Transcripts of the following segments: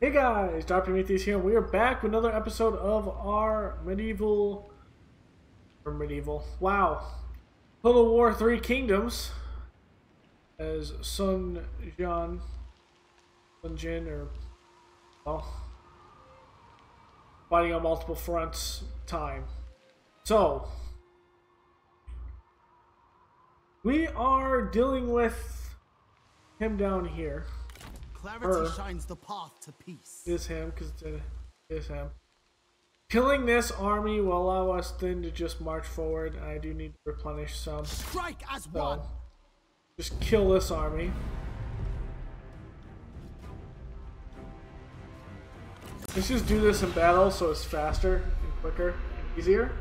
Hey guys, DarkPrometheus here. We are back with another episode of our Total War: Three Kingdoms, as Sun Jian, fighting on multiple fronts. Time. So we are dealing with him down here. Clarity shines the path to peace. Is him, because it is him. Killing this army will allow us then to just march forward. I do need to replenish some. Strike as one. Just kill this army. Let's just do this in battle, so it's faster and quicker and easier.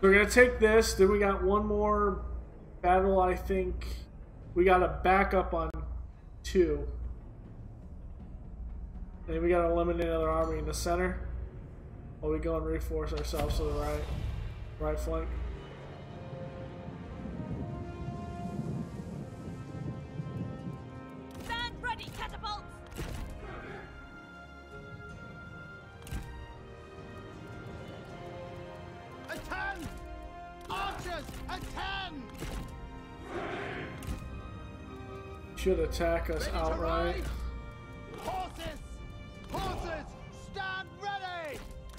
We're gonna take this. Then we got one more battle. I think we got to back up on 2. And we gotta eliminate another army in the center while we go and reinforce ourselves to the right flank. Stand ready, catapults! Attend! Archers, attend! Should attack us outright. Horses, stand ready!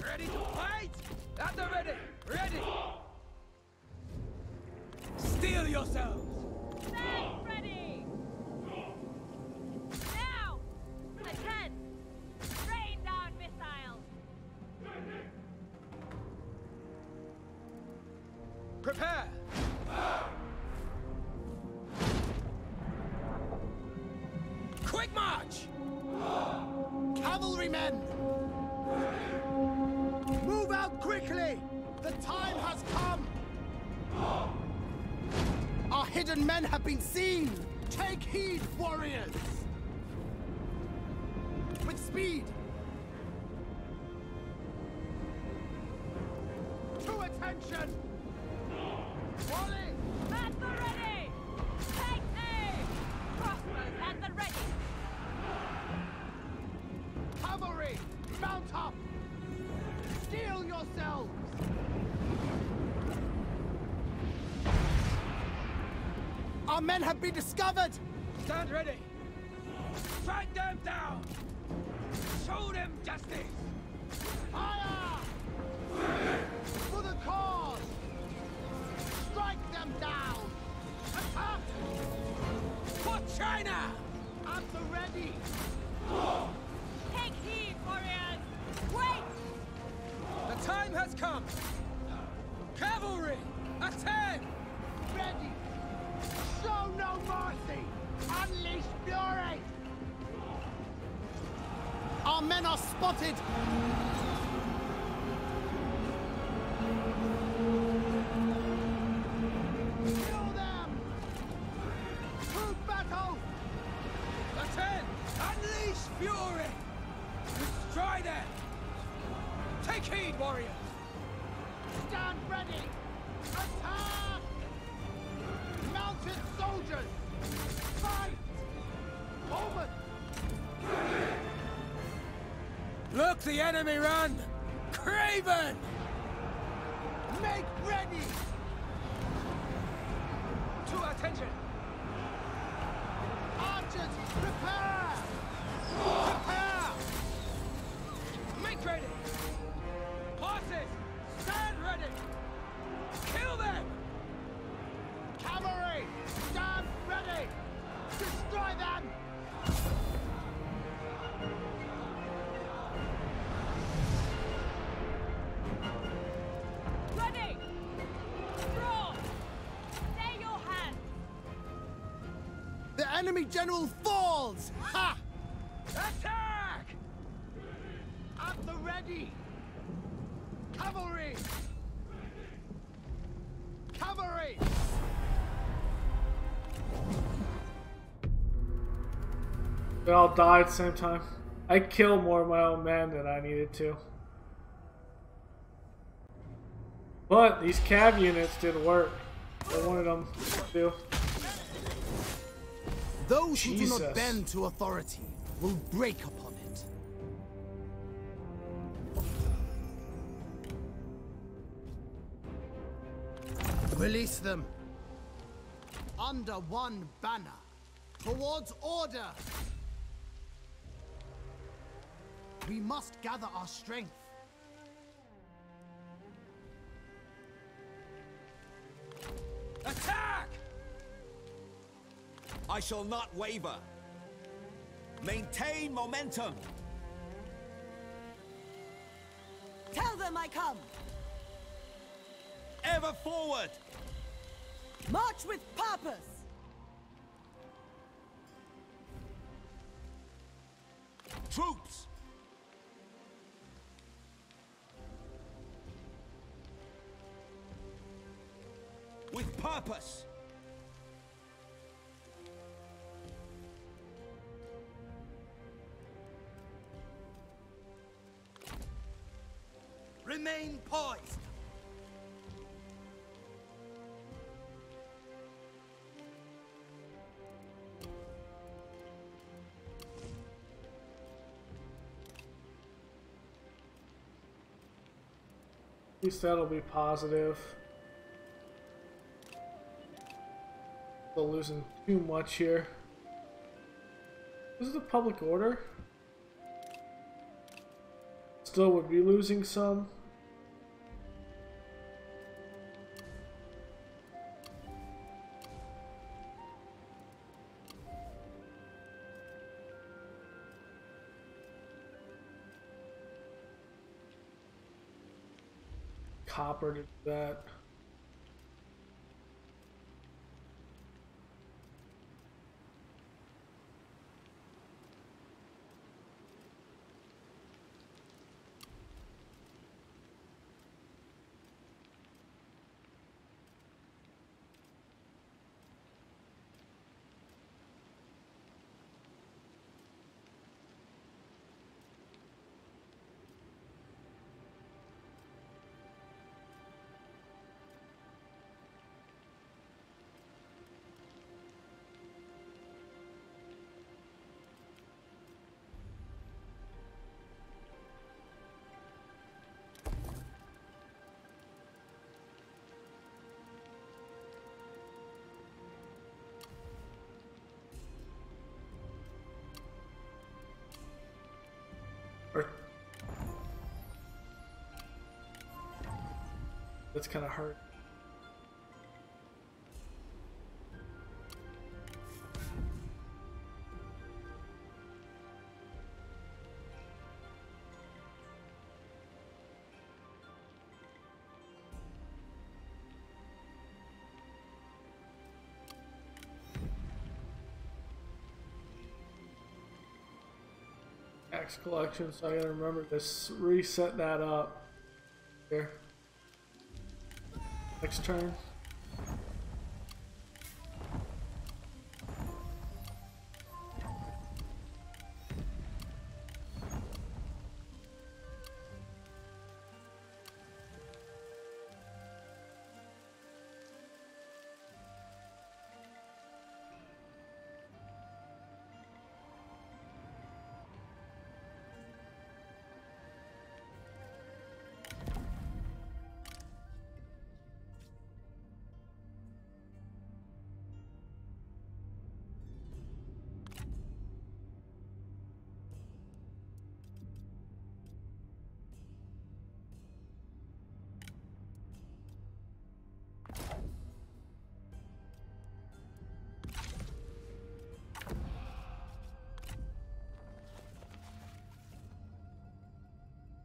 Ready to fight? At the ready! Steel yourselves! Stand ready! Now! Attend! Rain down missiles! Prepare! Quick march! Cavalrymen! Move out quickly! The time has come! Our hidden men have been seen! Take heed, warriors! With speed! To attention! Volley! At the ready! Take aim! Crossbows at the ready! Cavalry, mount up! Steel yourselves! Our men have been discovered! Stand ready! Strike them down! Show them justice! Fire! For the cause! Strike them down! Attack! For China! At the ready! Take heed, warriors! Wait! The time has come! Cavalry! Attack! Ready! Show no mercy! Unleash fury! Our men are spotted! Kill them! To battle! Attack! Unleash fury! Destroy them! Take heed, warriors! Stand ready! Attack! Mounted soldiers! Fight! Over! Look the enemy run! Craven! Make ready! To attention! Archers, prepare! Prepare! Make ready! Horses, stand ready! Kill them! Cavalry, stand ready! Destroy them! Ready! Draw! Stay your hand! The enemy general falls! Ha! Attack! At the ready! Cavalry! Cavalry! They all died at the same time. I killed more of my own men than I needed to. But these cab units did work. I wanted them to. Those who do not bend to authority will break upon it. Release them. Under one banner. Towards order. We must gather our strength. Attack! I shall not waver. Maintain momentum. Tell them I come. Ever forward. March with purpose. Troops. With purpose. Remain poised. At least that'll be positive. Still losing too much here. This is a public order. Still would be losing some. Copper did that. That's kind of hard. Tax collection, so I gotta remember to reset that up here. Next turn.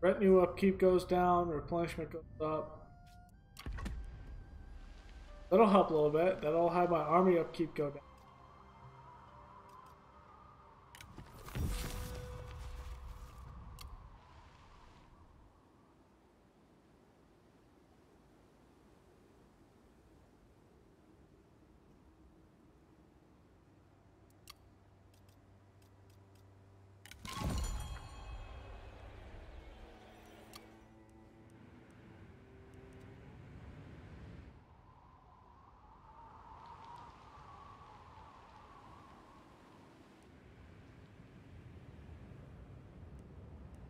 Retinue upkeep goes down, replenishment goes up. That'll help a little bit. That'll have my army upkeep go down.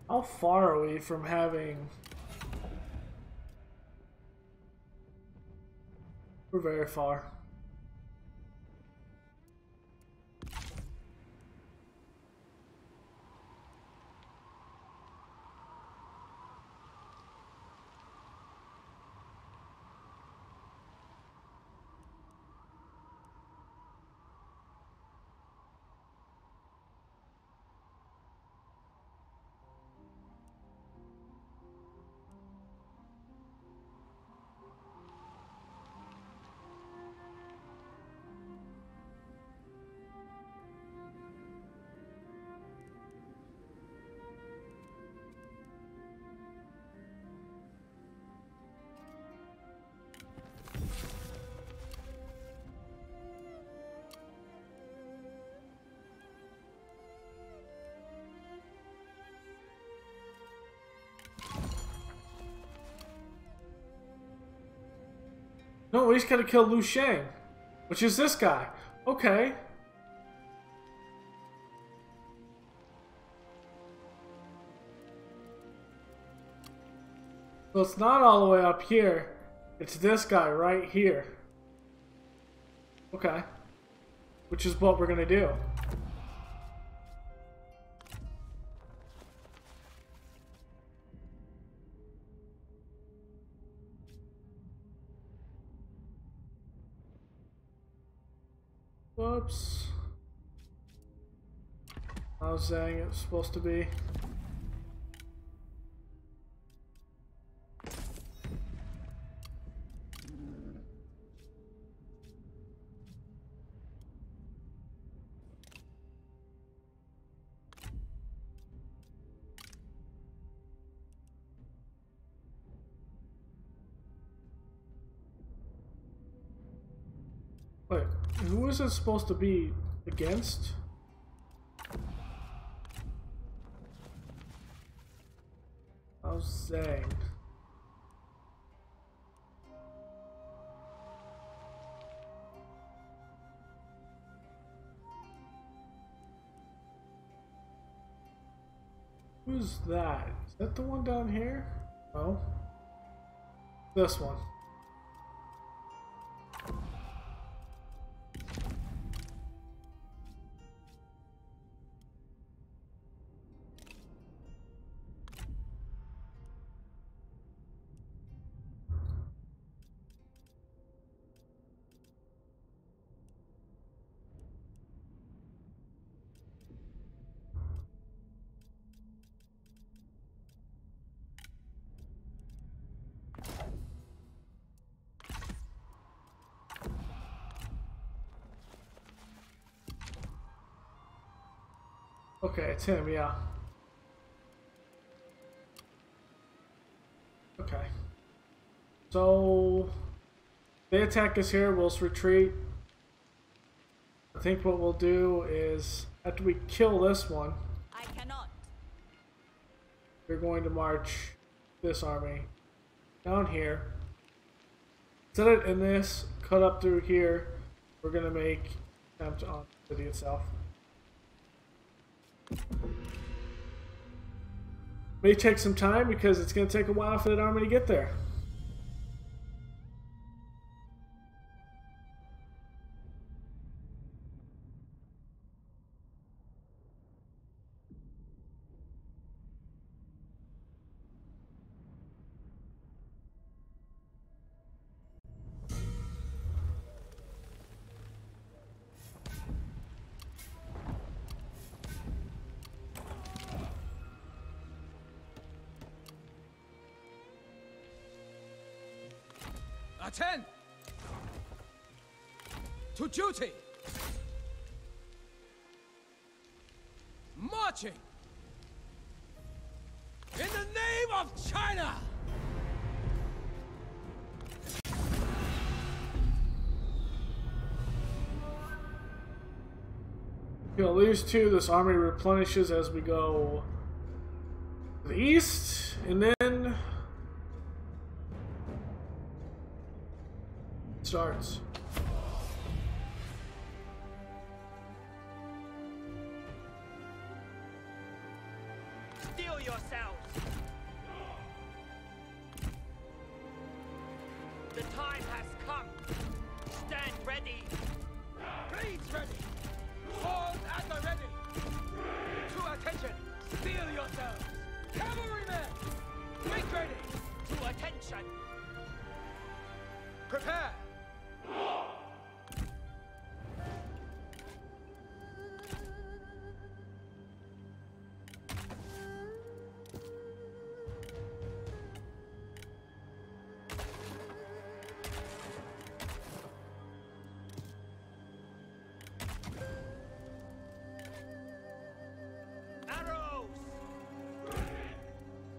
How far are we from having very far. No, he's gonna kill Lu Shang, which is this guy. Okay. So it's not all the way up here. It's this guy right here. Okay. Which is what we're gonna do. Whoops. I was saying it was supposed to be. Wait, who is it supposed to be against? I was saying. Who's that? Is that the one down here? No. This one. Okay, it's him, yeah. Okay. So they attack us here, we'll retreat. I think what we'll do is after we kill this one, we're going to march this army down here. Set it in this, cut up through here, we're gonna make an attempt on the city itself. May take some time because it's going to take a while for that army to get there. Attend! To duty! Marching! In the name of China! Kill these two, this army replenishes as we go to the east, and then starts. Steal yourselves. The time has come. Stand ready. Blades ready. Swords at the ready. To attention. Steel yourselves. Cavalrymen. Make ready. To attention. Prepare.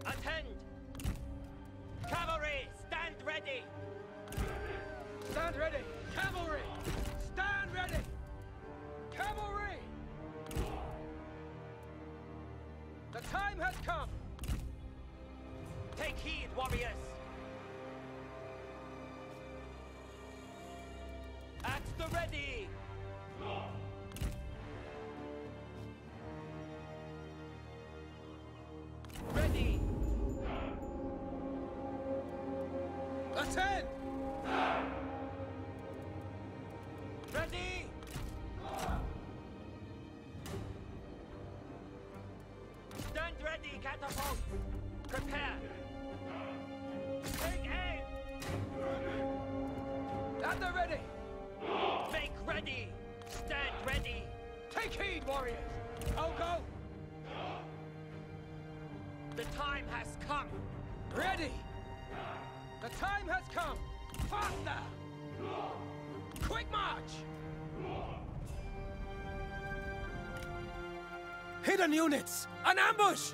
Attend! Ready? Stand ready, catapult! Prepare! Take aim! At the ready! Make ready! Stand ready! Take heed, warriors! I'll go! The time has come! Ready! The time has come! Faster! Quick march! Hidden units! An ambush!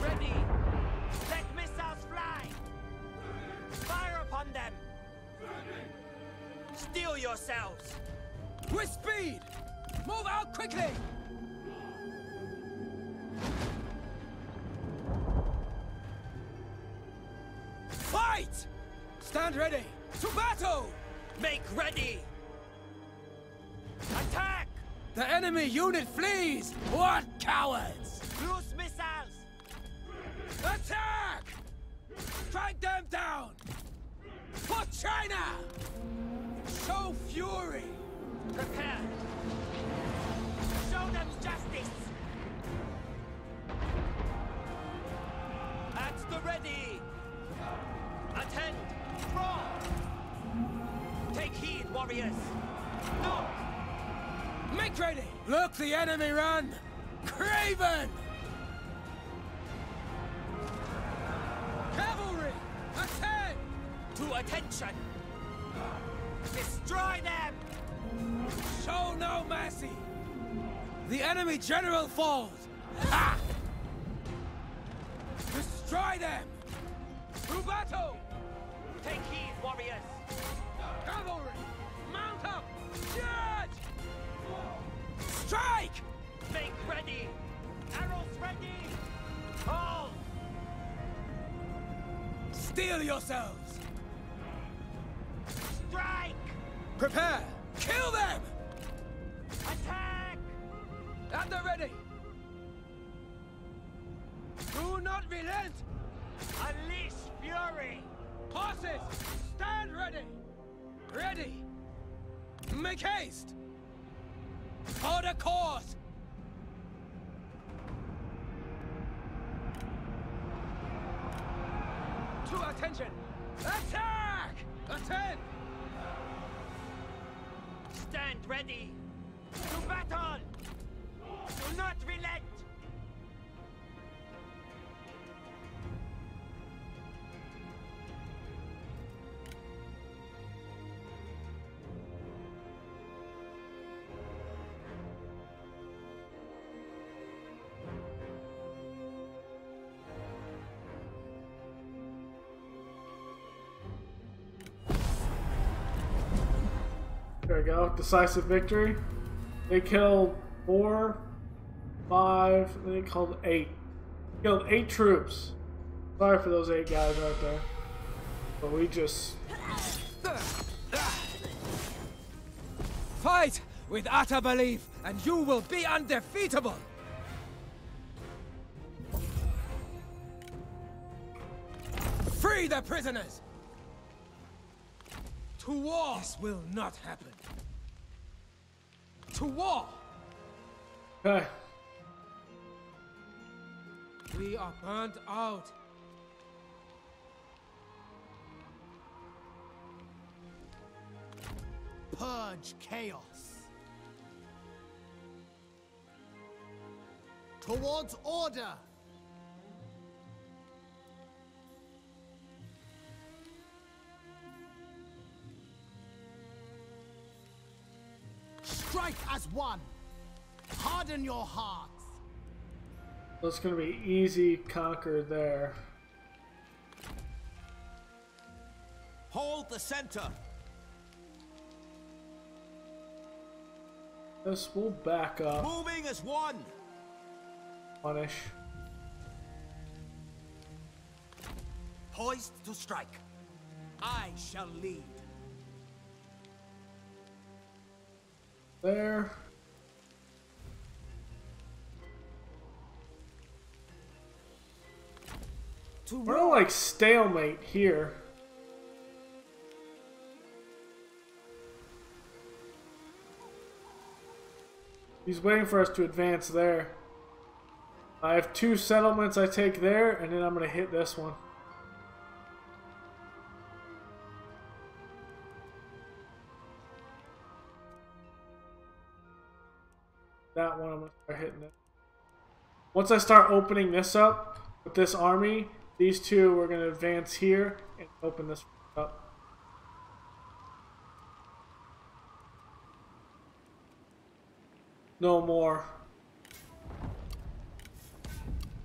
Ready! Let missiles fly! Fire upon them! Steel yourselves! With speed! Move out quickly! Fight! Stand ready! To battle! Make ready! Attack! The enemy unit flees! What cowards! Loose missiles! Attack! Strike them down! For China! Show fury! Prepare! Show them justice! At the ready! Attend! Draw! Take heed, warriors! Knock! Make ready! Look the enemy run! Craven! Cavalry! Attend! To attention! Destroy them! Show no mercy! The enemy general falls! Ha! Destroy them! To battle! Take heed, warriors! Cavalry! Mount up! Charge! Strike! Make ready! Arrows ready! Hold! Steel yourselves! Strike! Prepare! Kill them! Attack! At the ready! Do not relent! Unleash fury! Horses, stand ready! Ready! Make haste! For the cause! To attention! Attack! Attend! Stand ready! To battle! Do not relent! There we go, decisive victory. They killed 4, 5, they killed 8. They killed 8 troops. Sorry for those 8 guys right there. But we just... Fight with utter belief, and you will be undefeatable! Free the prisoners! To war! This will not happen. To war! We are burnt out. Purge chaos. Towards order. Strike as one. Harden your hearts. That's gonna be easy conquer there. Hold the center. This will back up. Moving as one. Punish. Poised to strike. I shall lead. There. We're all like stalemate here. He's waiting for us to advance there. I have two settlements I take there, and then I'm going to hit this one. That one I'm going to start hitting it. Once I start opening this up with this army, these two we're going to advance here and open this up. No more.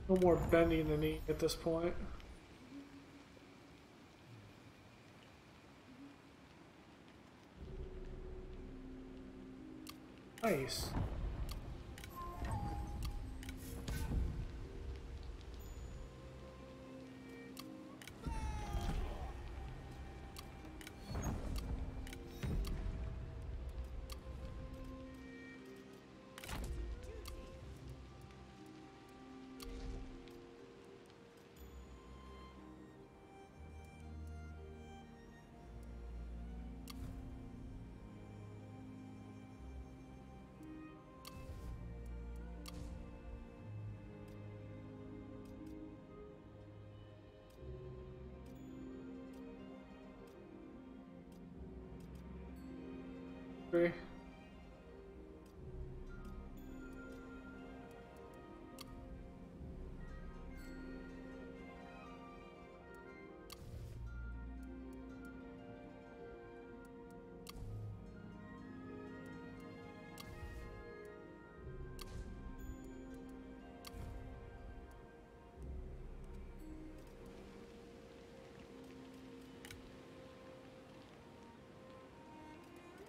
No more bending the knee at this point. Nice.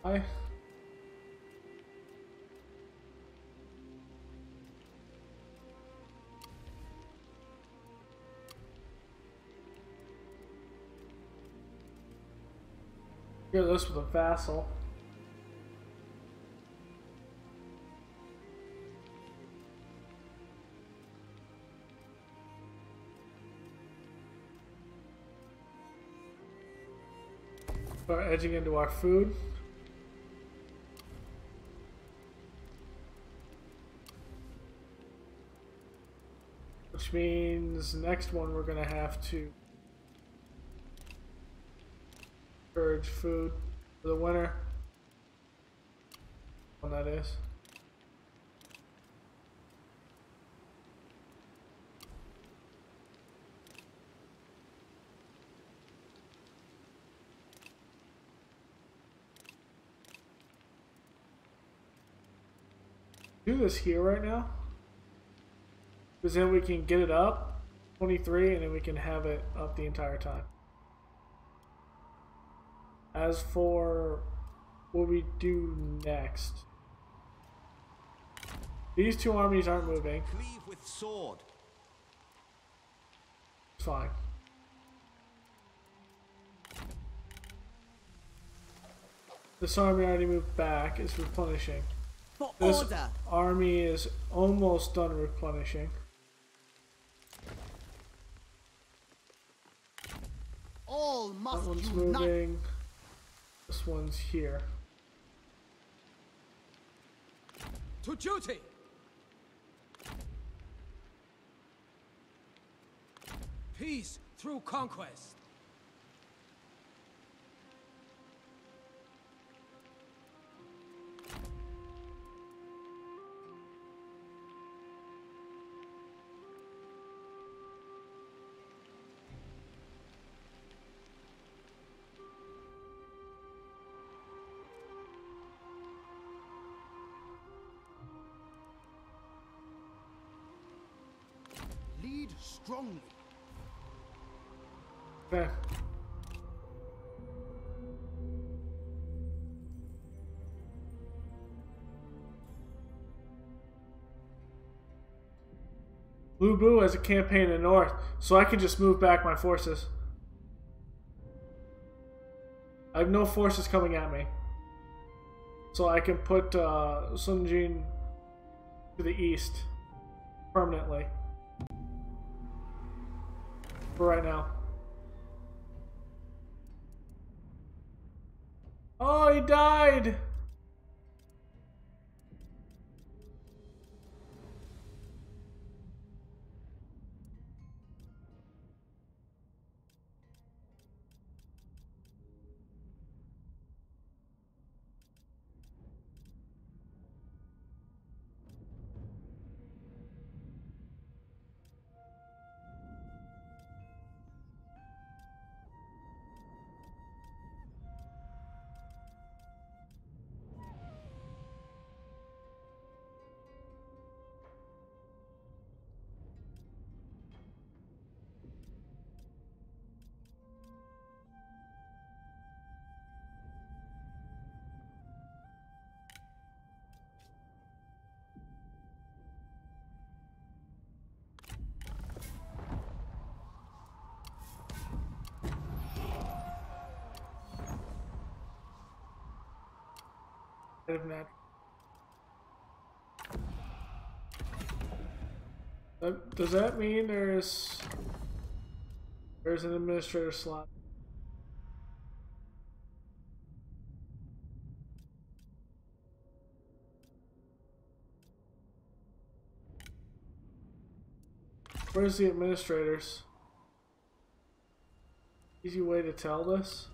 Hi. Hear this with a vassal. Start edging into our food. Which means next one we're gonna have to purge food for the winter. One that is. Do this here right now. Because then we can get it up 23 and then we can have it up the entire time. As for what we do next, these two armies aren't moving. Cleave with sword. It's fine. This army already moved back, it's replenishing. This army is almost done replenishing. That one's moving. This one's here. To duty! Peace through conquest. Lead strongly. Okay. Lu Bu has a campaign in the north, so I can just move back my forces. I have no forces coming at me, so I can put Sun Jian to the east permanently for right now. Oh, he died! Does that mean there's an administrator slot? Where's the administrators? Easy way to tell this.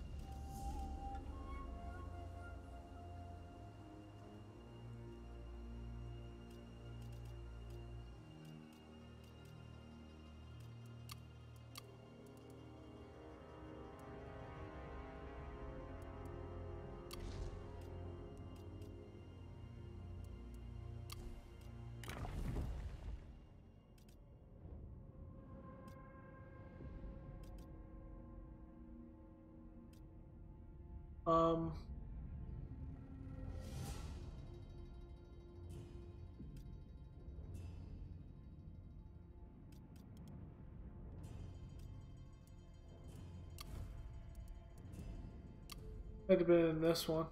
Might have been in this one.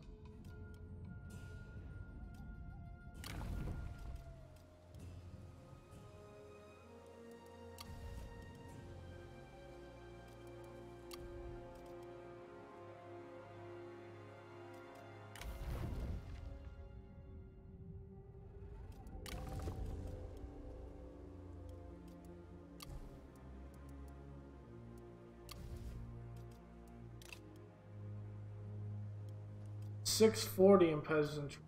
$640 in peasantry.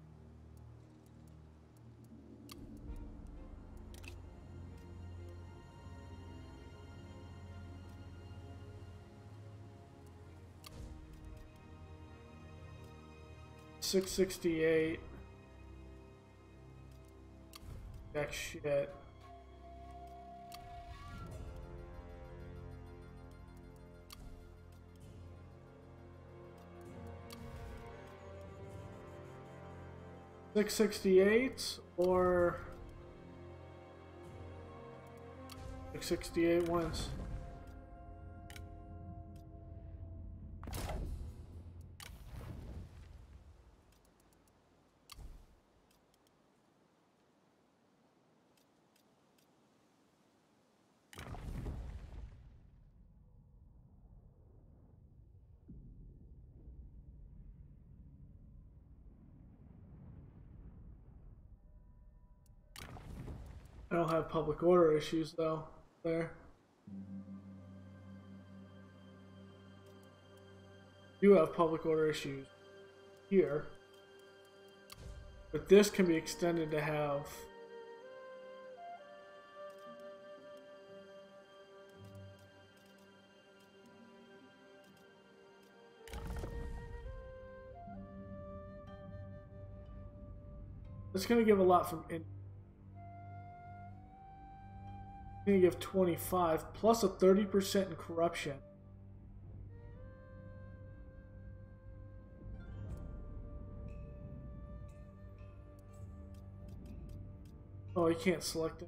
$668. That shit. $668 or $668 wins. I don't have public order issues though there. I do have public order issues here, but this can be extended to have it's going to give a lot from in. It's going to give 25 plus a 30% in corruption. Oh, you can't select it.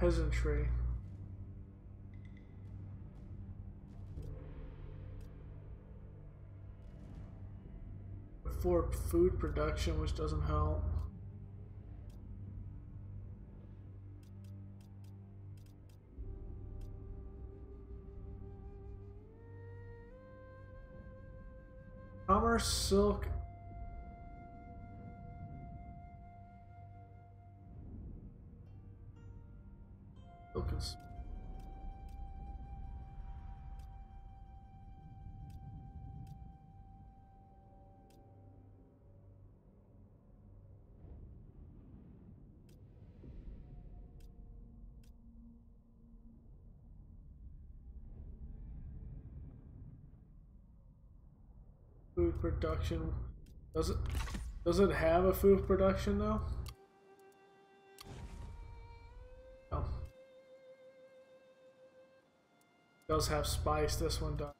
Peasantry. For food production, which doesn't help. Commerce, silk. Food production does it have a food production though? Does have spice, this one does.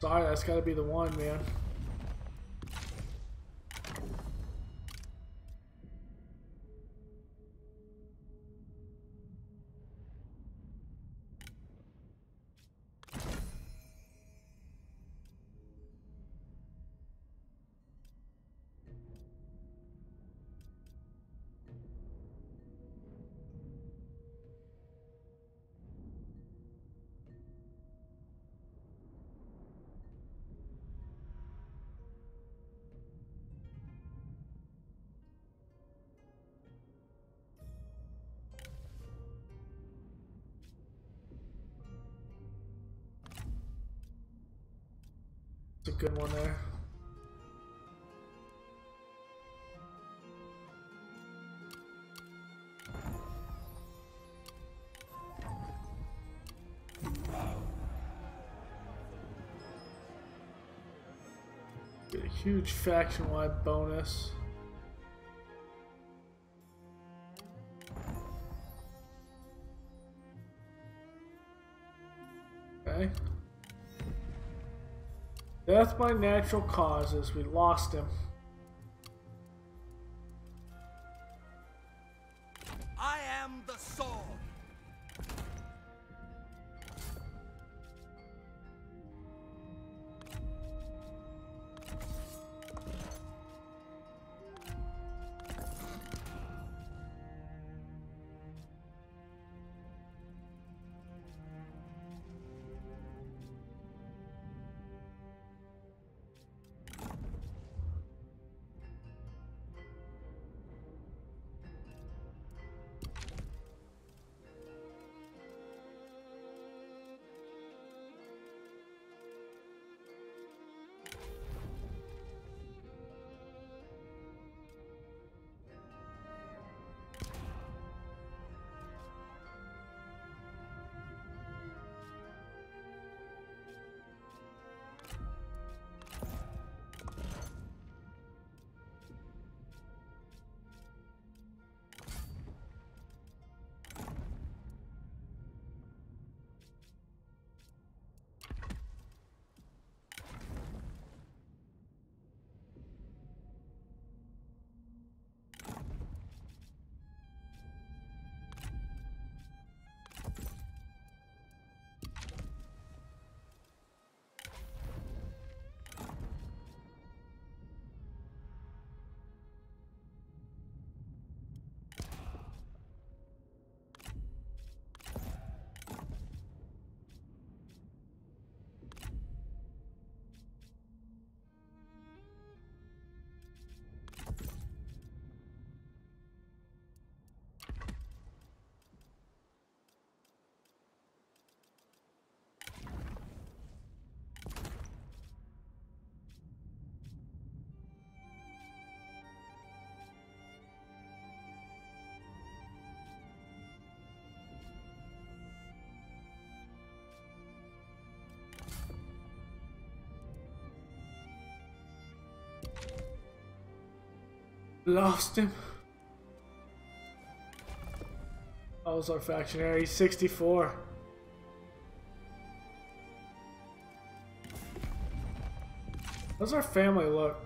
Sorry, that's gotta be the one, man. A good one there. Get a huge faction-wide bonus. Okay. Death by natural causes. We lost him. I am the sword. Lost him. That was our factionary. 64. How's our family look?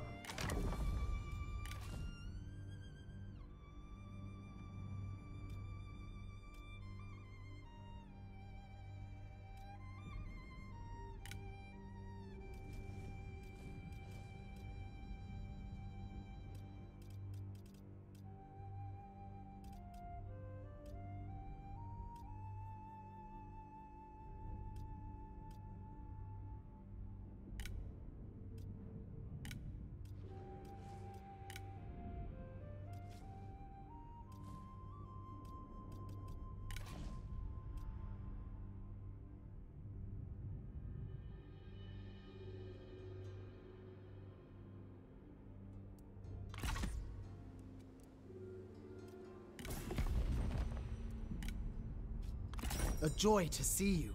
A joy to see you.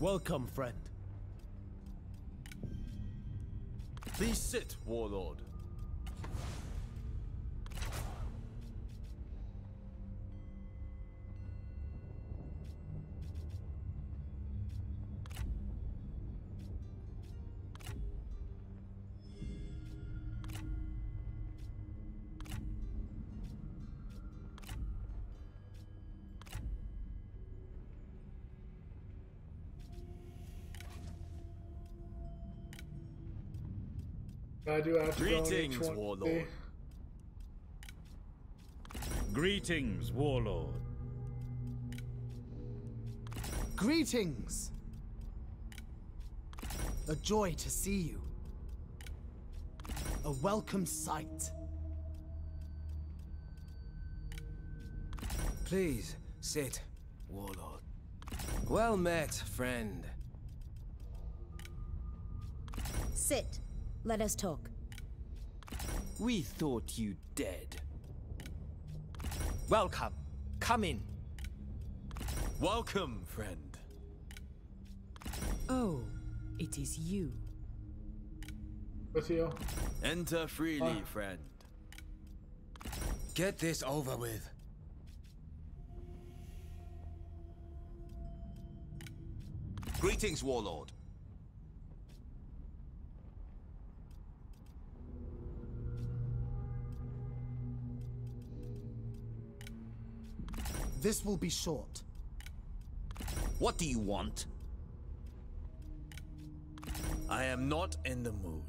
Welcome, friend. Please sit, warlord. I do have to greetings, warlord. Greetings, warlord. Greetings. A joy to see you. A welcome sight. Please sit, warlord. Well met, friend. Sit. Let us talk. We thought you dead. Welcome. Come in. Welcome, friend. Oh, it is you. What's here? Enter freely, friend. Get this over with. Greetings, warlord. This will be short. What do you want? I am not in the mood.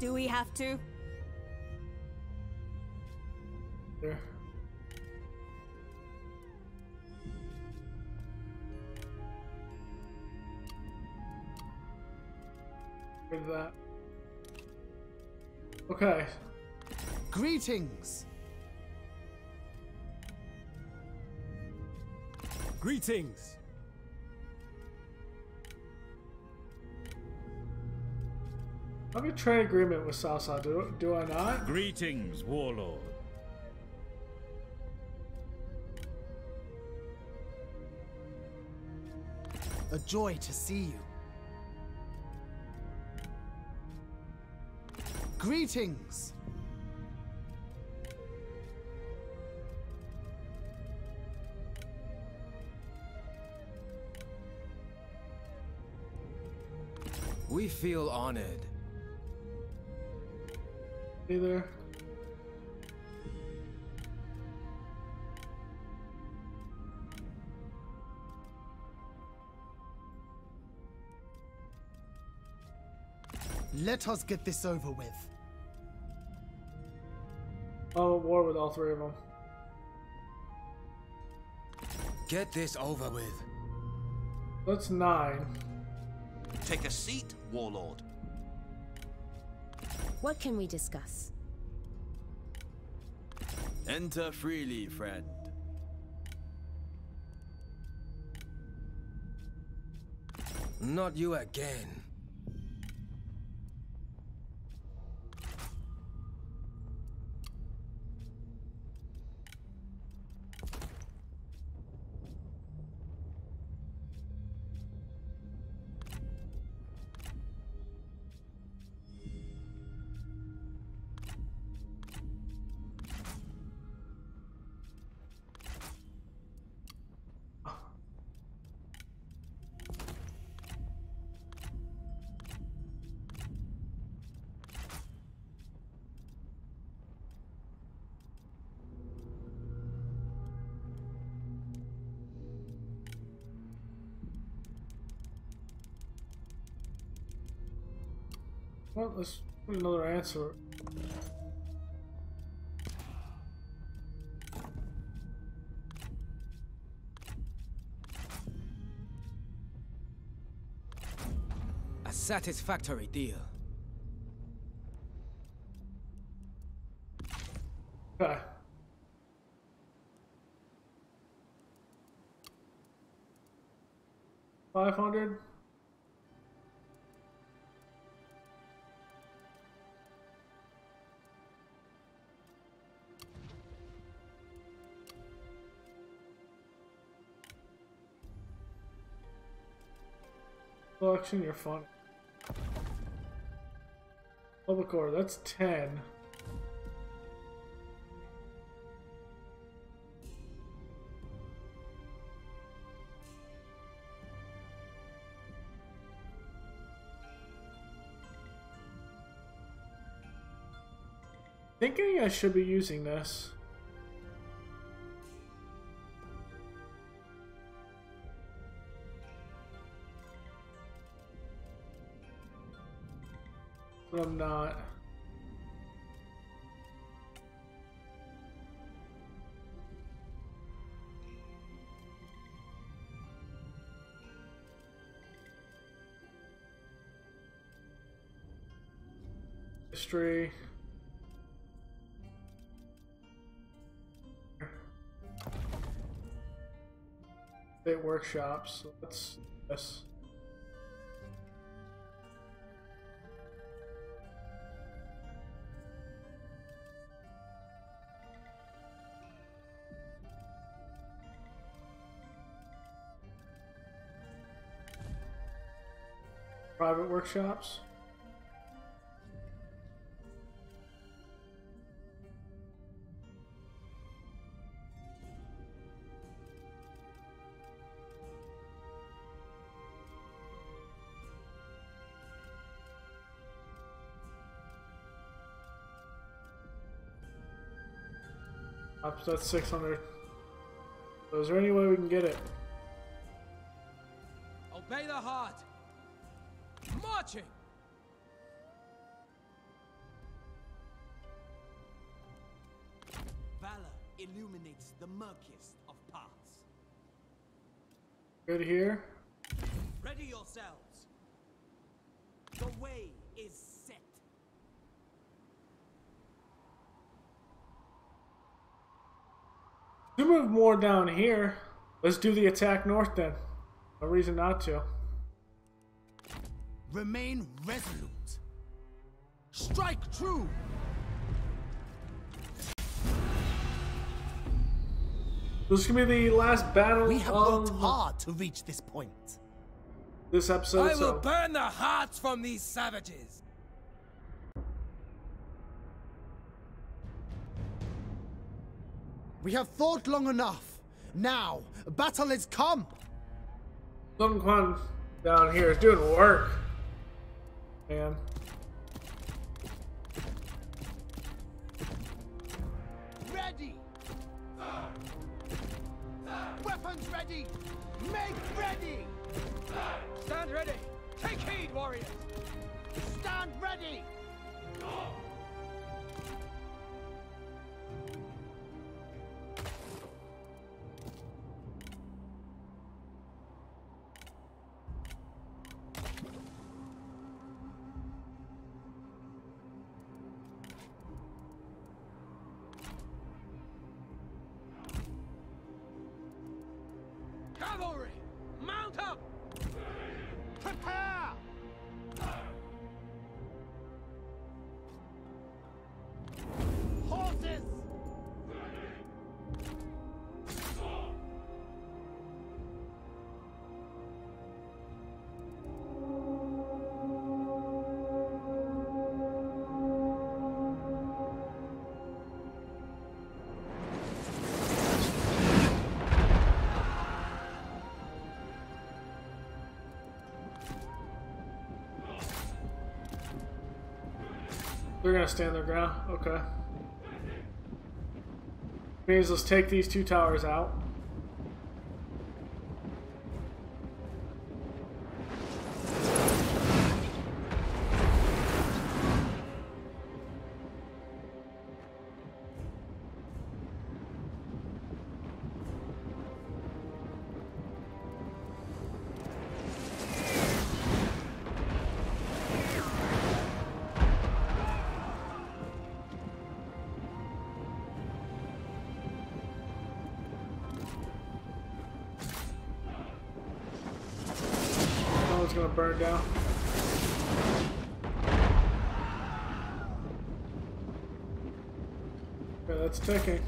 Do we have to? Sure. That. Okay. Greetings. Greetings. I have a trade agreement with Southside, do I not? Greetings, warlord. A joy to see you. Greetings. We feel honored. Hey there. Let us get this over with. I'm at war with all three of them. Get this over with. That's 9. Take a seat, warlord. What can we discuss? Enter freely, friend. Not you again. Well, let's put another answer. A satisfactory deal. $500. Collection, you're fun. Public order, that's 10. Thinking I should be using this. But I'm not. History. State workshops. Let's do this. Private workshops. That's 600. So is there any way we can get it? Obey the heart. Marching. Valor illuminates the murkiest of paths. Good here. Ready yourselves. The way is set. To move more down here, let's do the attack north then. No reason not to. Remain resolute. Strike true. This is gonna be the last battle. We have worked hard to reach this point. This episode. I will burn their hearts from these savages. We have thought long enough. Now, battle is come. Sun Jian down here is doing work. Man. Ready. Weapons ready. Make ready. Stand ready. Take heed, warriors. Stand ready. They're gonna stand their ground. Okay. Means let's take these two towers out. Burn down. Okay, that's ticking.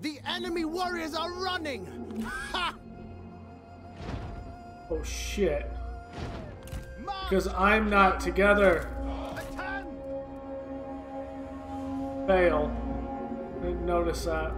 The enemy warriors are running. Ha! Oh shit. Because I'm not together. Fail. Didn't notice that.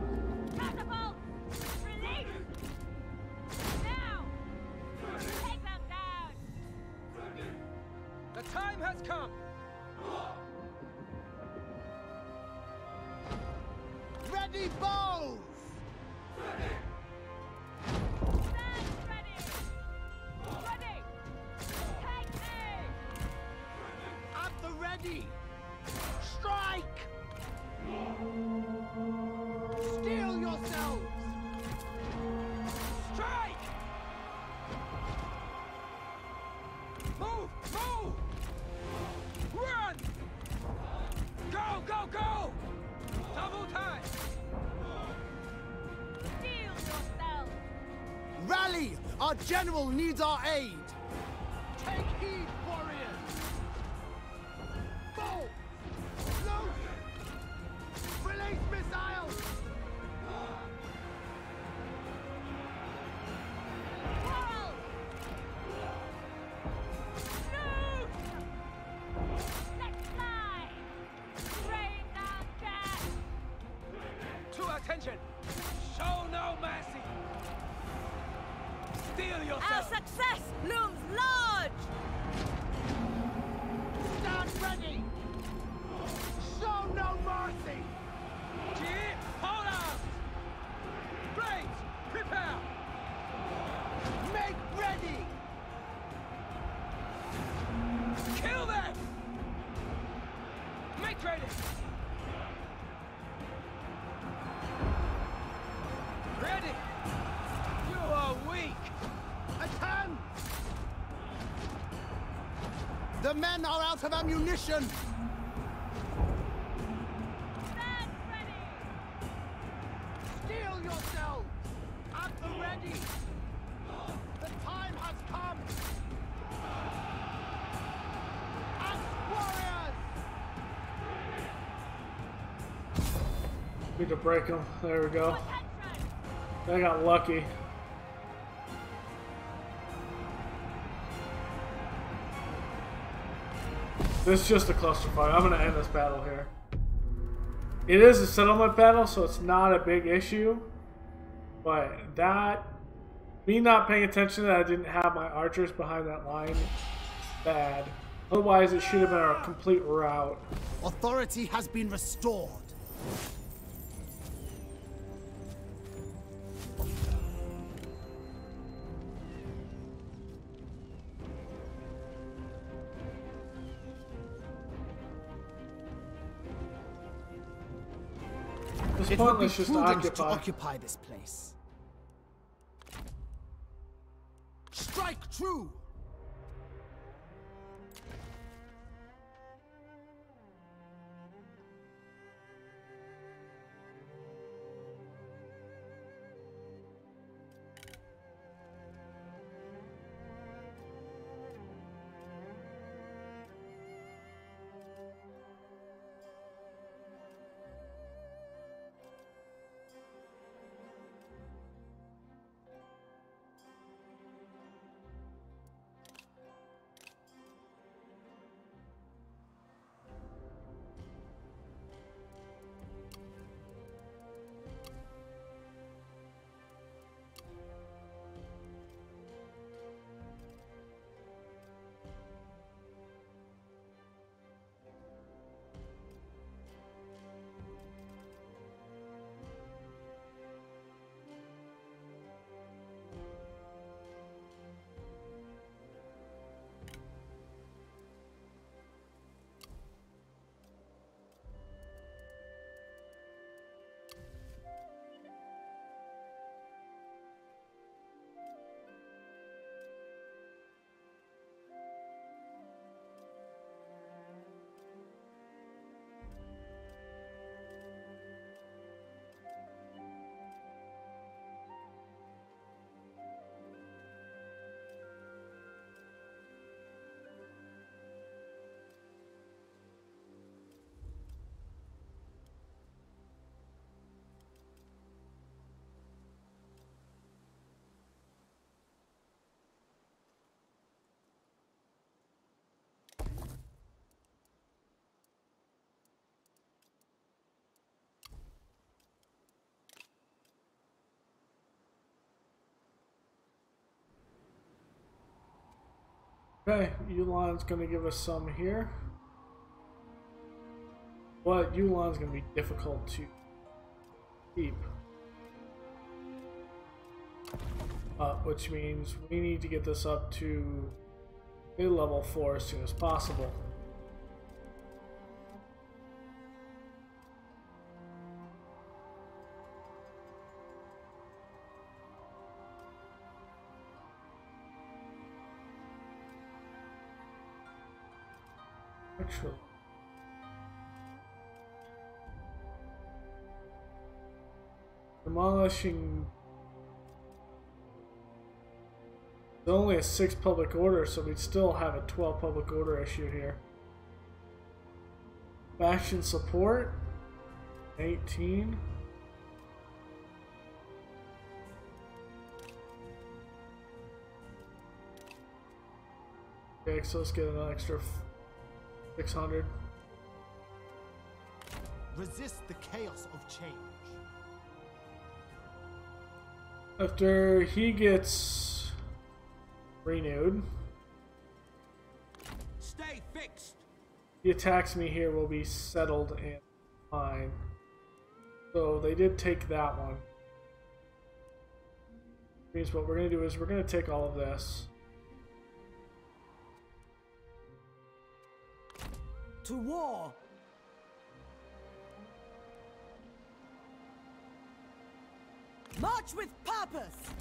Our general needs our aid. Take heed, warriors. Bolt! Loot! Release missiles! Quarrel! Loot! Let's fly! Brave our death! To attention! Show no mercy! Our success looms large! Stand ready! Show no mercy! Keep hold out! Blades, prepare! Make ready! Kill them! Make ready! Ready! You are weak! Attend! The men are out of ammunition! Stand ready! Steel yourselves! At the ready! The time has come! Us warriors! Need to break them. There we go. They got lucky. This is just a clusterfuck. I'm going to end this battle here. It is a settlement battle, so it's not a big issue. But that... me not paying attention that I didn't have my archers behind that line, bad. Otherwise, it should have been a complete rout. Authority has been restored. It would be prudent to occupy this place. Strike true! Okay, Yulon's gonna give us some here. But Yulon's gonna be difficult to keep. Which means we need to get this up to a level 4 as soon as possible. Actually, demolishing. There's only a 6 public order, so we'd still have a 12 public order issue here. Faction support, 18. Okay, so let's get an extra 600. Resist the chaos of change. After he gets renewed. Stay fixed. The attacks me here will be settled and fine. So they did take that one. Means what we're gonna do is we're gonna take all of this. To war. March with purpose.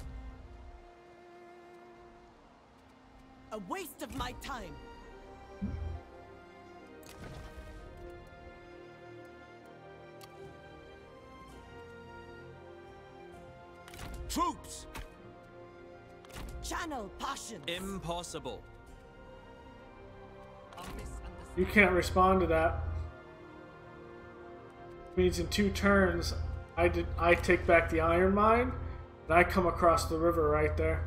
A waste of my time. Troops. Channel passion. Impossible. You can't respond to that. It means in 2 turns, I take back the iron mine, and I come across the river right there.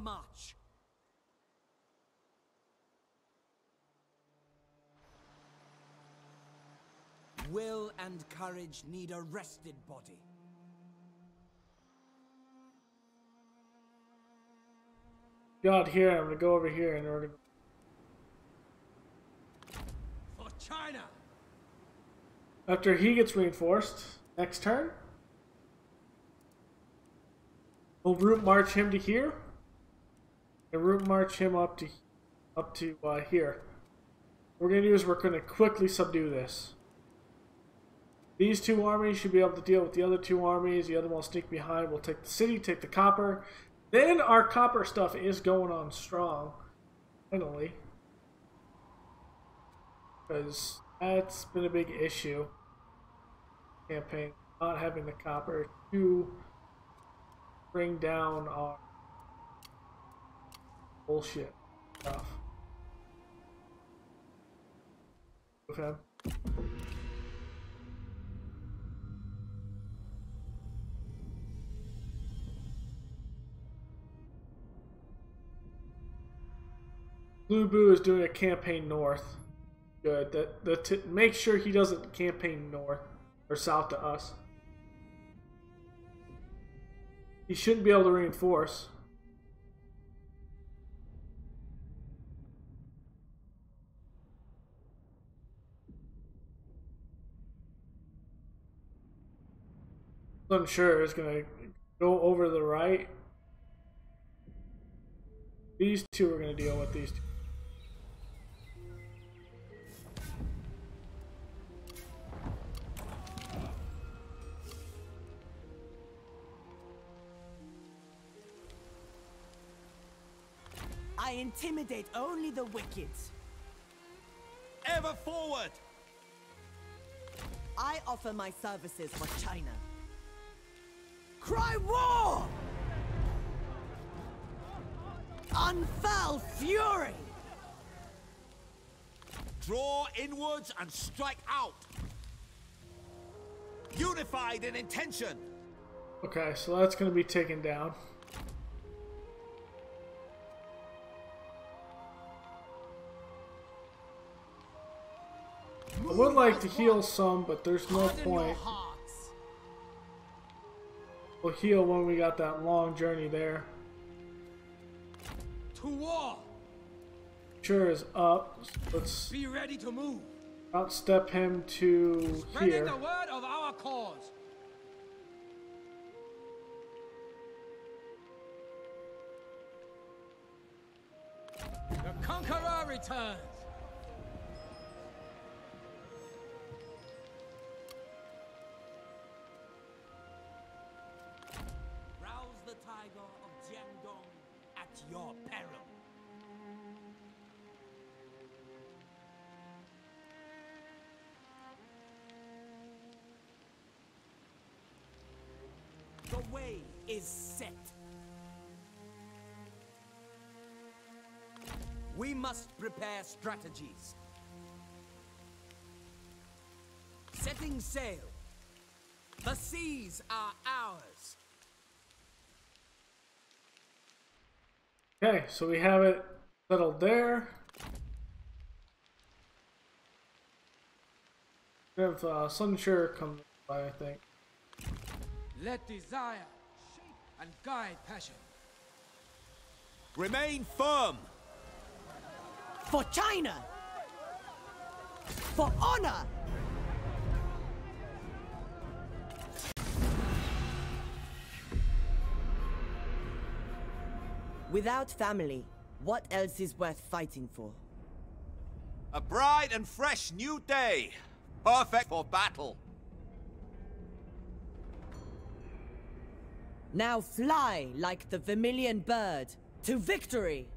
March. Will and courage need a rested body. God, here I'm gonna go over here and we're gonna for China. After he gets reinforced, next turn, we'll route march him to here. And route march him up to here. What we're gonna do is we're gonna quickly subdue this. These 2 armies should be able to deal with the other 2 armies. The other one will sneak behind. We'll take the city, take the copper. Then our copper stuff is going on strong, finally, because that's been a big issue. Campaign not having the copper to bring down our bullshit stuff. Okay. Lu Bu is doing a campaign north. Good. Make sure he doesn't campaign north or south to us. He shouldn't be able to reinforce. I'm sure is going to go over the right. These 2 are going to deal with these 2. I intimidate only the wicked. Ever forward. I offer my services for China. Cry war! Unfurl fury! Draw inwards and strike out. Unified in intention. Okay, so that's going to be taken down. I would like to heal some, but there's no point. We'll heal when we got that long journey there. To war. Sure is up. Let's be ready to move. Outstep him to here. The word of our cause. The conqueror returns. Rouse the tiger of Jiangdong at your peril. The way is set. We must prepare strategies. Setting sail. The seas are ours. Okay, so we have it settled there. We have Sunshare come by, I think. Let desire shape and guide passion. Remain firm. For China! For honor! Without family, what else is worth fighting for? A bright and fresh new day, perfect for battle. Now fly like the vermilion bird to victory!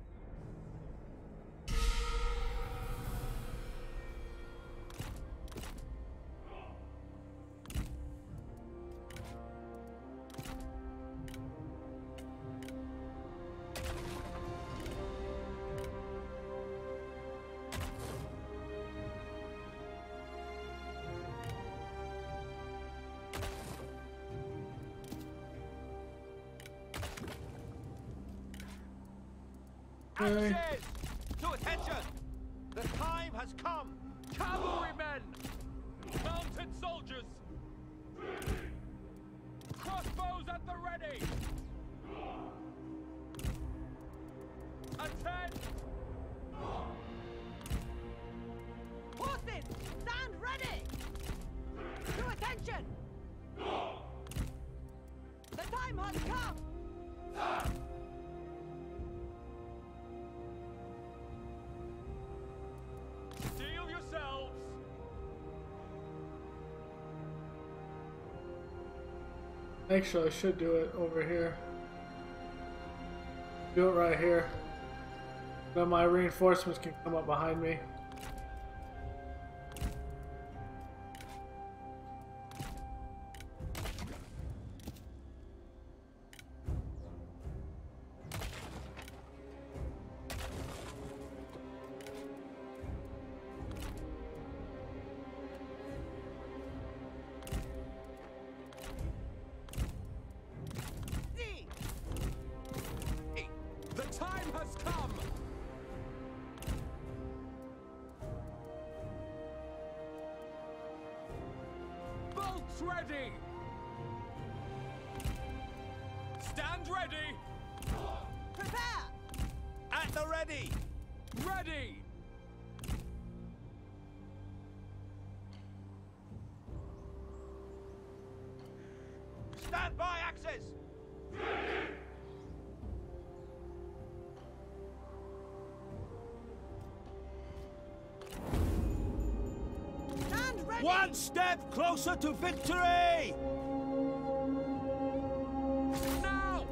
Ashes to attention! The time has come! Cavalrymen! Mounted soldiers! Crossbows at the ready! Attend! Horses! Stand ready! To attention! The time has come! Actually, I should do it over here. Do it right here. Then my reinforcements can come up behind me. Ready! Stand ready! Prepare! At the ready! Ready! Stand by, axes! Ready! One step closer to victory! Now!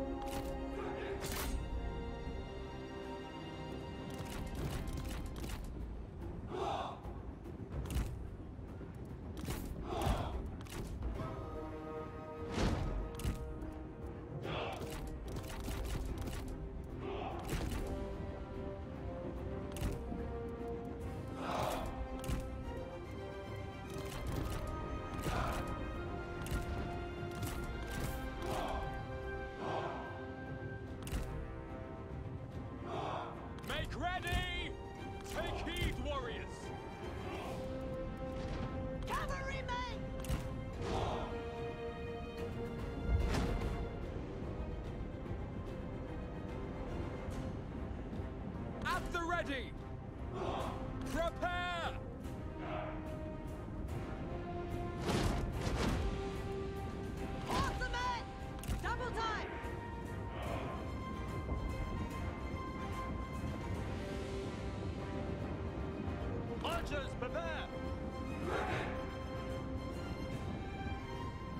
Archers, prepare!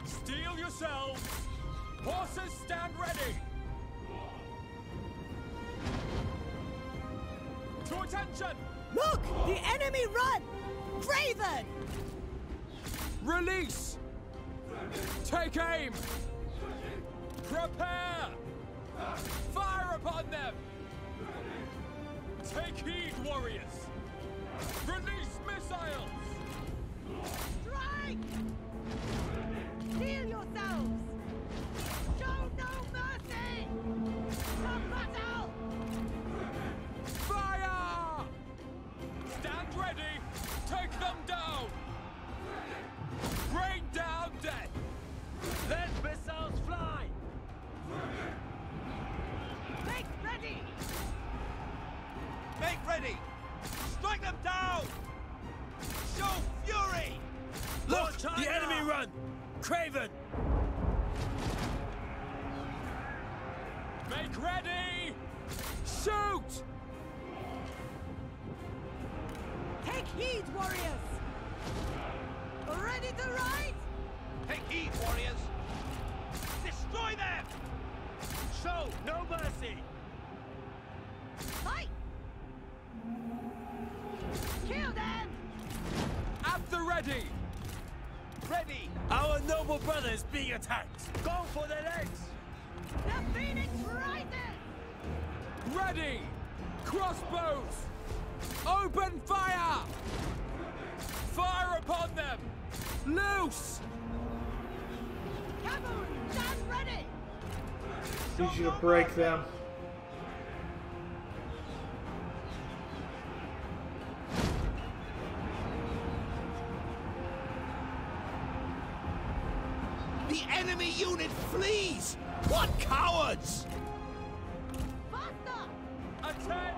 Steel yourselves! Horses, stand ready! To attention! Look! The enemy run! Craven! Release! Take aim! Prepare! Fire upon them! Take heed, warriors! Release missiles! Strike! Seal yourselves! Show no mercy! To battle! Fire! Stand ready! Take them down! Bring down death! Let missiles fly! Make ready! Make ready! Strike them down! Show fury! Look! The enemy run! Craven! Make ready! Shoot! Take heed, warriors! Ready to ride? Take heed, warriors! Destroy them! Show no mercy! Fight! Kill them! At the ready! Ready! Our noble brother is being attacked! Go for the legs! The Phoenix rises! Ready! Crossbows! Open fire! Fire upon them! Loose! Cavalry, stand ready! Need you to break them. The enemy unit flees! What cowards! Faster! Attend!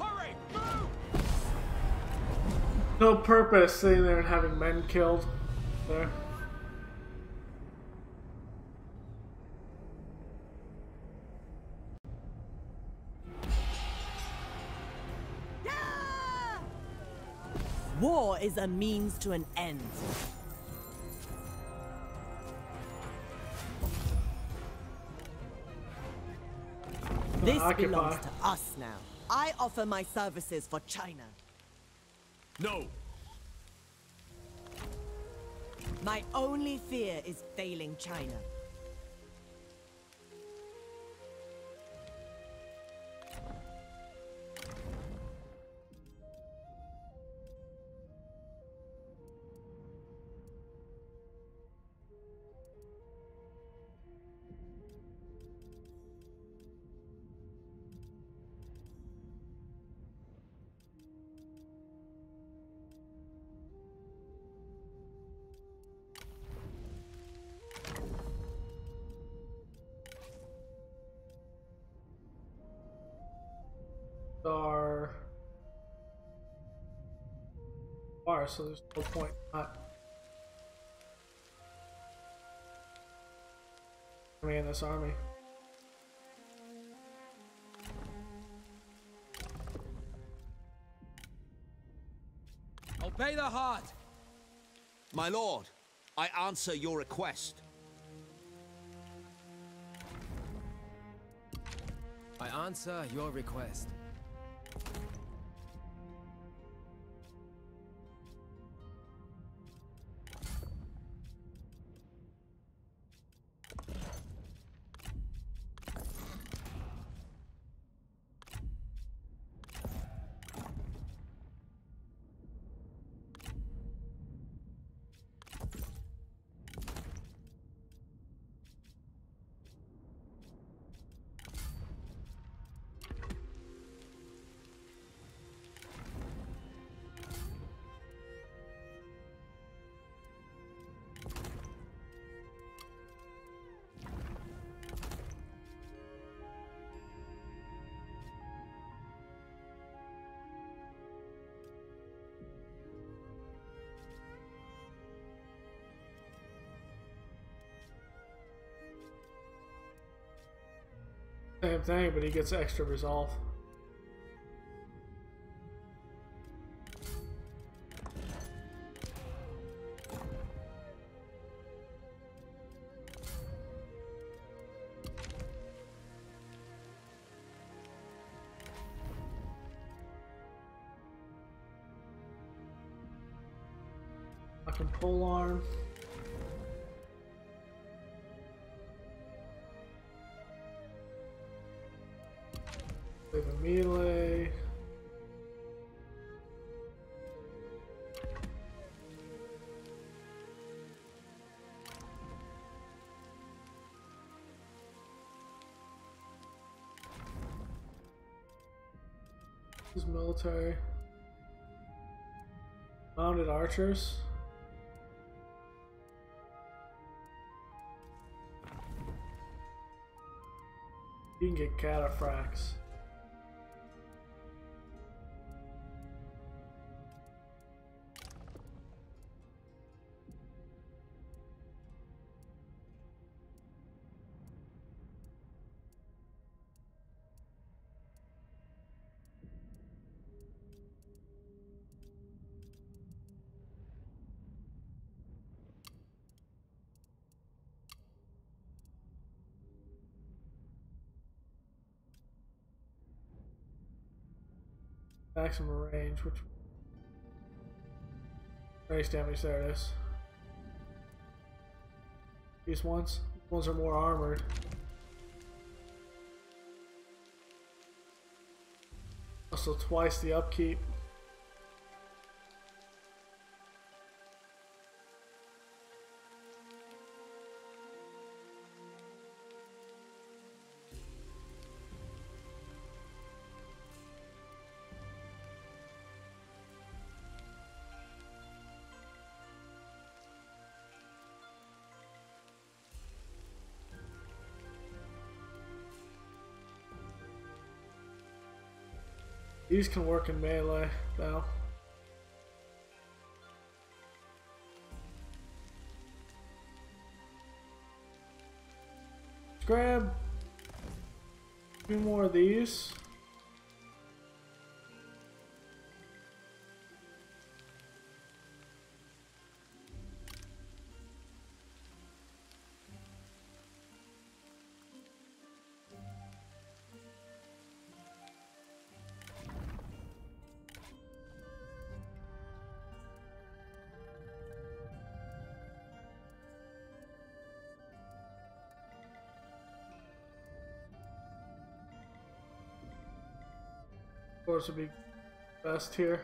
Hurry! Move! No purpose sitting there and having men killed there. War is a means to an end. This belongs to us now. I offer my services for China. No. My only fear is failing China. So there's no point not coming in this army. Obey the heart, my lord. I answer your request. I answer your request. Same thing, but he gets extra resolve. Control arm. Like a melee. This is military. Mounted archers. You can get cataphracts. Maximum range, which race damage, there it is. These ones are more armored. Also twice the upkeep. These can work in melee now. Let's grab two more of these. Of course would be best here.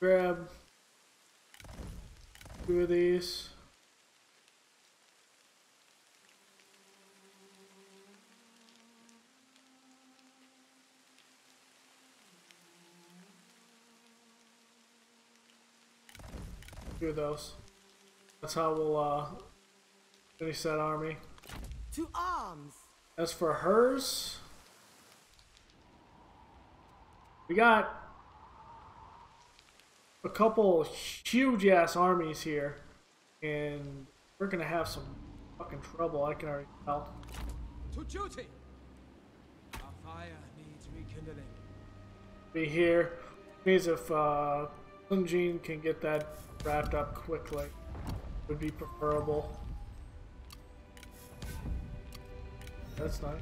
Grab two of these. Two of those. That's how we'll finish that army. To arms. As for hers, we got a couple huge ass armies here, and we're gonna have some fucking trouble. I can already tell. To duty! Our fire needs rekindling. Be here. Means if Sun Jian can get that wrapped up quickly, would be preferable. That's nice.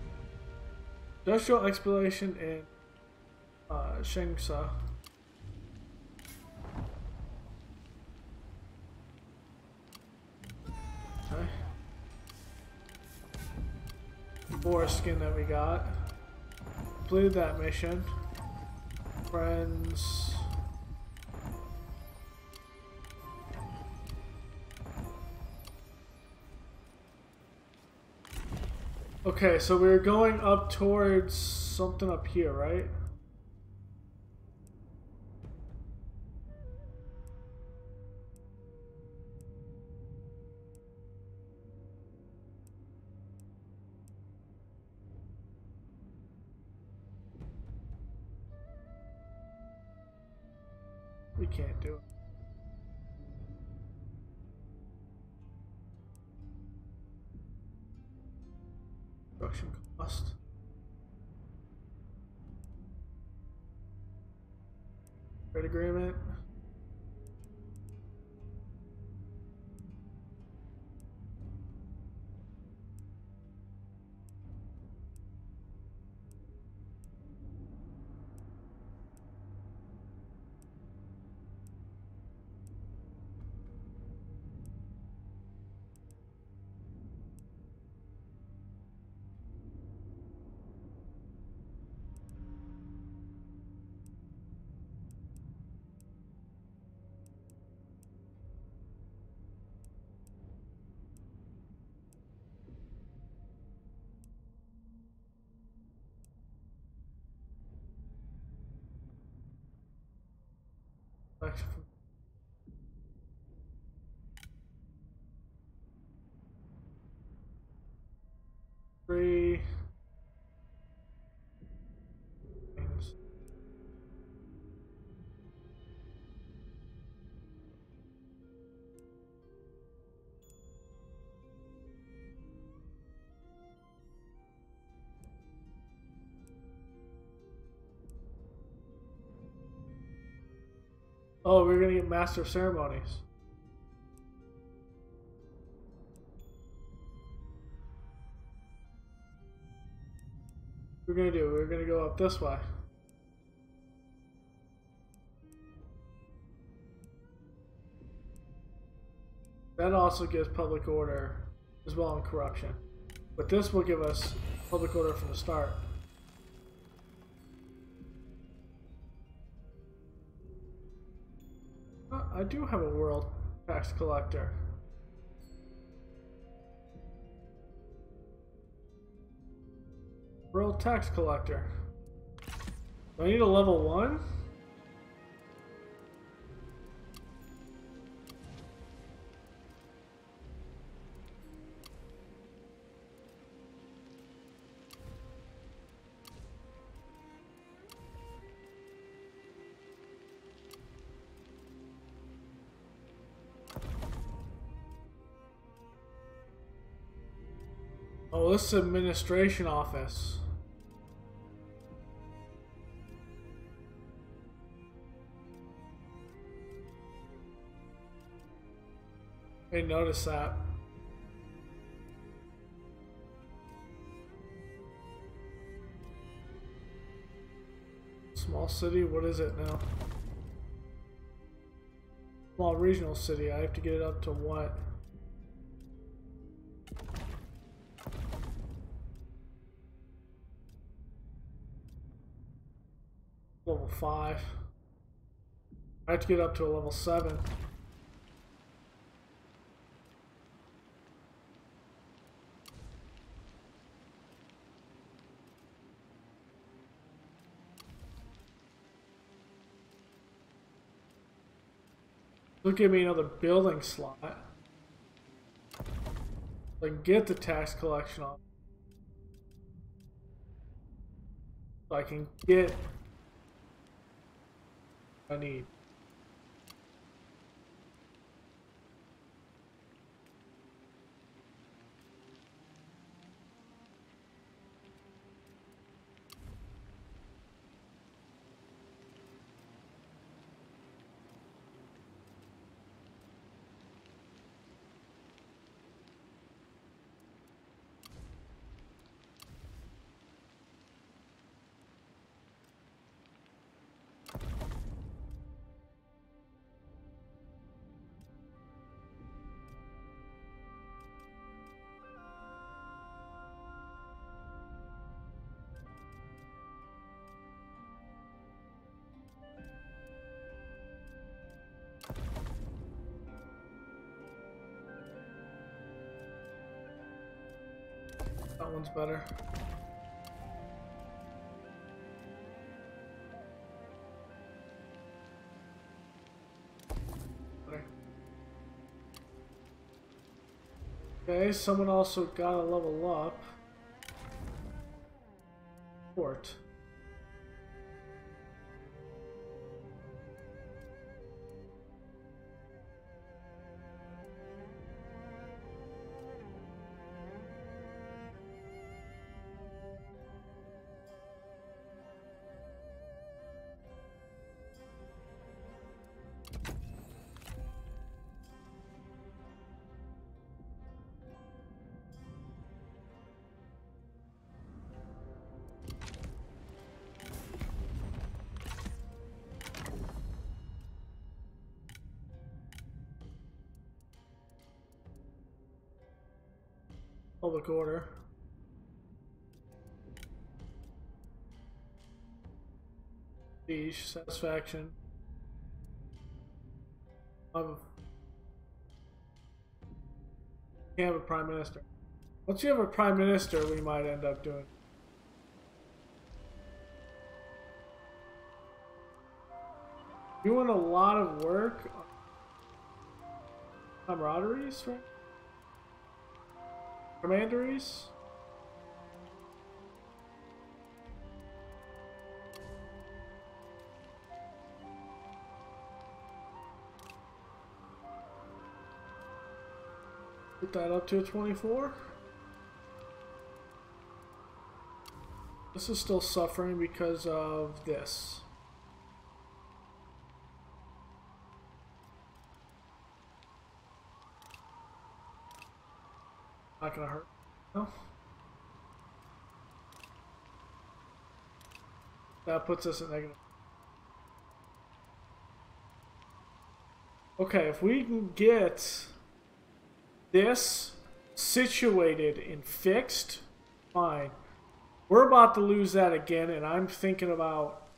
Industrial exploration in Shengsa. Foreskin that we got. Completed that mission. Friends. Okay, so we're going up towards something up here, right? We can't do it. Production cost. Trade agreement. Free things. Oh, we're gonna get Master of Ceremonies. We're gonna do. We're gonna go up this way. That also gives public order as well and corruption, but this will give us public order from the start. I do have a world tax collector. World tax collector. Do I need a level 1? Oh, this is administration office. I noticed that. Small city, what is it now? Small regional city, I have to get it up to what? Level 5. I have to get up to a level 7. They'll give me another building slot. I can get the tax collection on. So I can get what I need. one's better. Okay, someone also got to level up. Fort. Public order. Siege, satisfaction. Can't have a prime minister. Once you have a prime minister, we might end up doing. Doing a lot of work on camaraderies, right? Commanderies? Put that up to a 24. This is still suffering because of this. Not gonna hurt. No. That puts us in negative. Okay, if we can get this situated and fixed, fine. We're about to lose that again, and I'm thinking about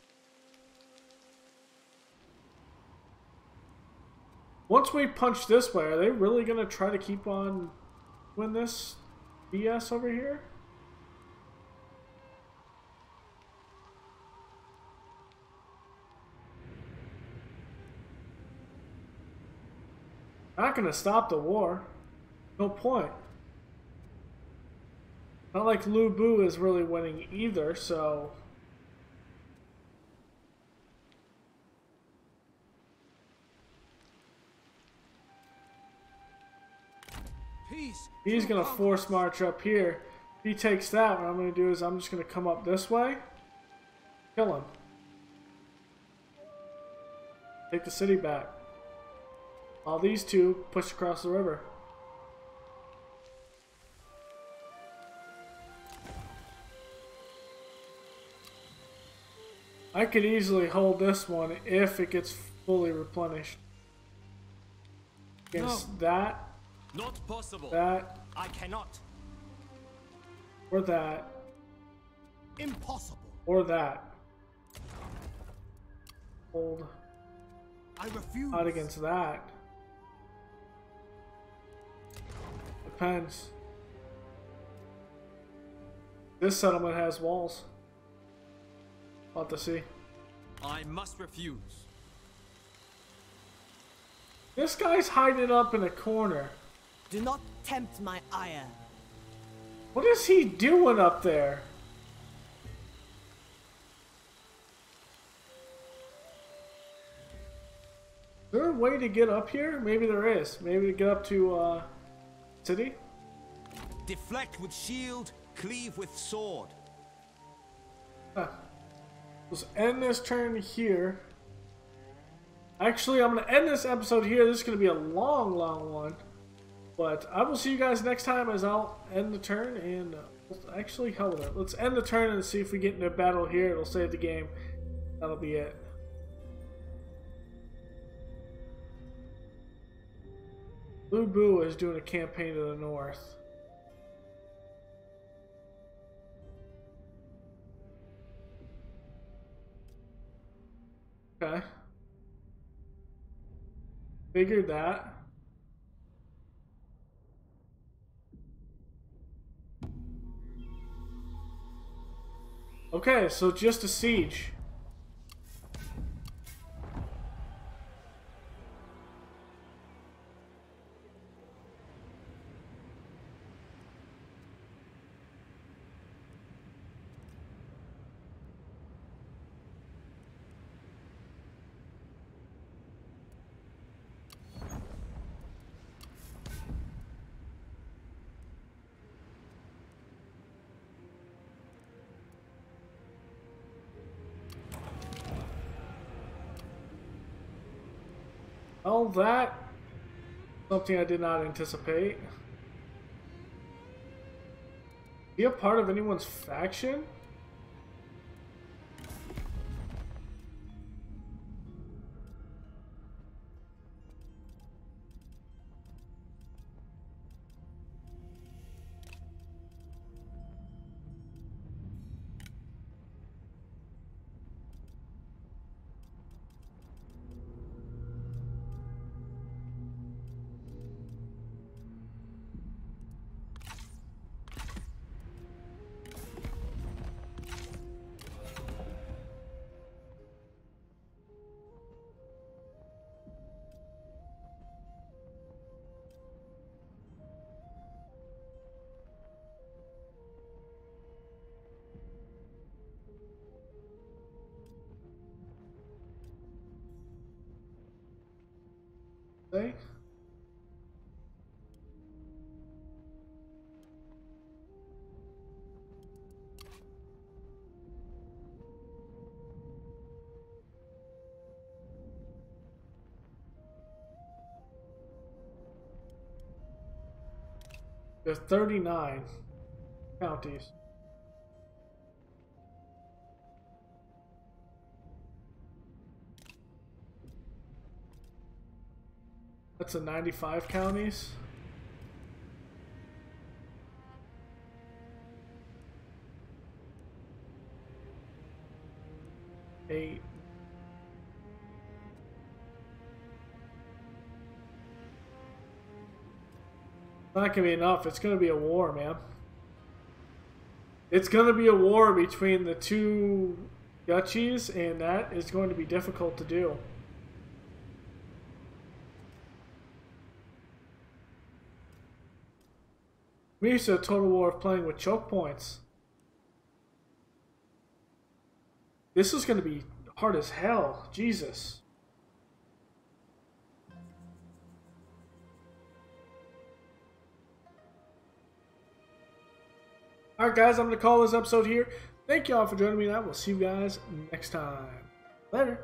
once we punch this way, are they really gonna try to keep on? Win this BS over here? Not gonna stop the war. No point. Not like Lu Bu is really winning either, so... He's gonna force march up here. If he takes that, what I'm gonna do is I'm just gonna come up this way, kill him, take the city back. All these two push across the river. I could easily hold this one if it gets fully replenished. Against that. Not possible. That. I cannot. Or that. Impossible. Or that. Hold. I refuse. Not against that. Depends. This settlement has walls. I'll have to see. I must refuse. This guy's hiding up in a corner. Do not tempt my ire. What is he doing up there? Is there a way to get up here? Maybe there is. Maybe to get up to city? Deflect with shield, cleave with sword. Huh. Let's end this turn here. Actually, I'm going to end this episode here. This is going to be a long, long one. But I will see you guys next time as I'll end the turn and actually, hell with it. Let's end the turn and see if we get into a battle here. It'll save the game. That'll be it. Lu Bu is doing a campaign to the north. Okay. Figured that. Okay, so just a siege. Well, that something I did not anticipate. Be a part of anyone's faction? There's 39 counties. That's a 95 counties. Eight. Not gonna be enough. It's gonna be a war, man. It's gonna be a war between the two duchies, and that is going to be difficult to do. We used to have Total War of playing with choke points. This is going to be hard as hell. Jesus. Alright guys, I'm going to call this episode here. Thank you all for joining me, and I will see you guys next time. Later.